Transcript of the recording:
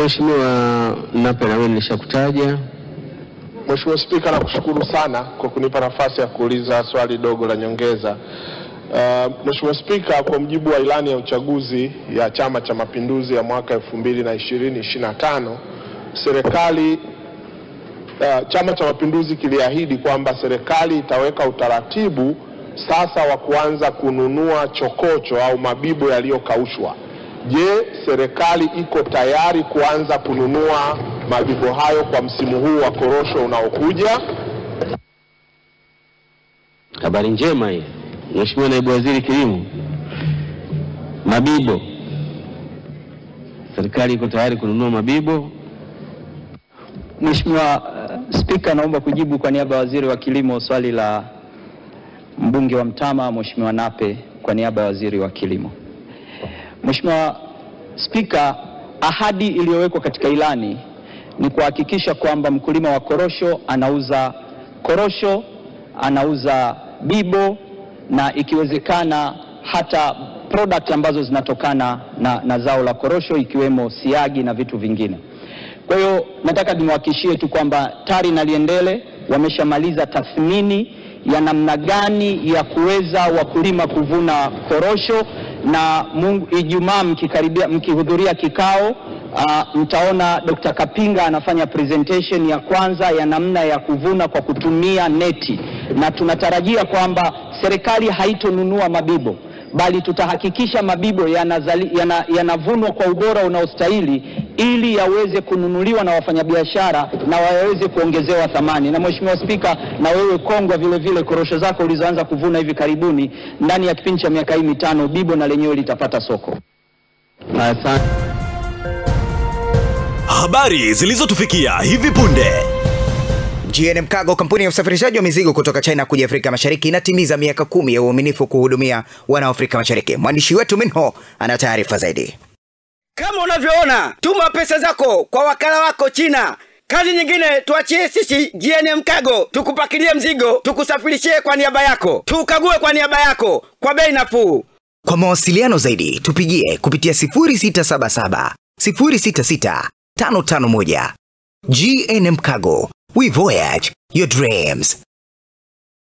Mheshimiwa Nape na wewe nilishakutaja. Mheshimiwa Spika, nakushukuru sana kwa kunipa nafasi ya kuuliza swali dogo la nyongeza. Mheshimiwa Spika, kwa mujibu wa ilani ya uchaguzi ya Chama cha Mapinduzi ya mwaka 2020-2025, serikali Chama cha Mapinduzi kiliahidi kwamba serikali itaweka utaratibu sasa wa kuanza kununua chokocho au mabibo yaliyokaushwa. Je, serikali iko tayari kuanza kununua mabibo hayo kwa msimu huu wa korosho unaokuja? Habari njema hii. Mheshimiwa Naibu Waziri Kilimo, mabibo, serikali iko tayari kununua mabibo? Mheshimiwa Spika, naomba kujibu kwa niaba ya Waziri wa Kilimo swali la mbunge wa Mtama Mheshimiwa Nape kwa niaba ya Waziri wa Kilimo. Mheshimiwa Spika, ahadi iliyowekwa katika ilani ni kuhakikisha kwamba mkulima wa korosho, anauza bibo na ikiwezekana hata product ambazo zinatokana na zao la korosho ikiwemo siagi na vitu vingine. Kwa hiyo nataka nimwahakikishie tu kwamba TARI na Liendele wameshamaliza tathmini ya namna gani ya kuweza wakulima kuvuna korosho, na Ijumaa mkihudhuria kikao mtaona Dr. Kapinga anafanya presentation ya kwanza ya namna ya kuvuna kwa kutumia neti, na tunatarajia kwamba serikali haitonunua mabibo bali tutahakikisha mabibo yanavunwa kwa ubora unaostahili ili yaweze kununuliwa na wafanyabiashara na waweze kuongezewa thamani. Na Mheshimiwa Spika, na wewe Kongwa vile vile, korosho zako ulizoanza kuvuna hivi karibuni, ndani ya kipindi cha miaka hii 5 bibo na lenyewe litapata soko. Asante. Habari zilizotufikia hivi punde. GNM Cargo, kampuni ya usafirishaji wa mizigo kutoka China kuja Afrika Mashariki, inatimiza miaka 10 ya uaminifu kuhudumia wana Afrika Mashariki. Mwandishi wetu Minho ana taarifa zaidi. Kama unavyoona, tuma pesa zako kwa wakala wako China. Kazi nyingine tuachie sisi GNM Cargo, tukupakilie mzigo, tukusafirishie kwa niaba yako, tukague kwa niaba yako kwa bei nafuu. Kwa mawasiliano zaidi tupigie kupitia 0677 066 551. GNM Cargo, we voyage your dreams.